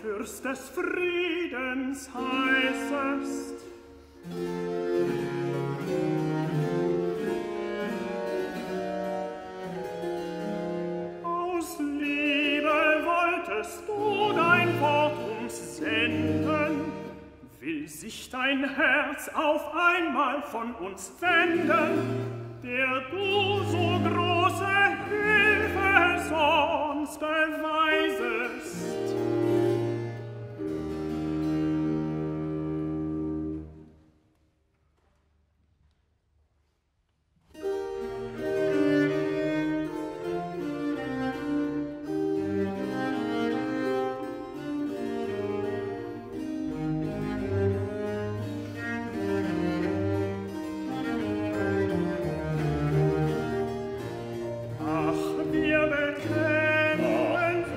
Fürst des Friedens heißest. Aus Liebe wolltest du dein Wort uns senden, will sich dein Herz auf einmal von uns wenden, der du so große Hilfe sonst beweisest. Wir bekennen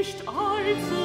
nicht allzu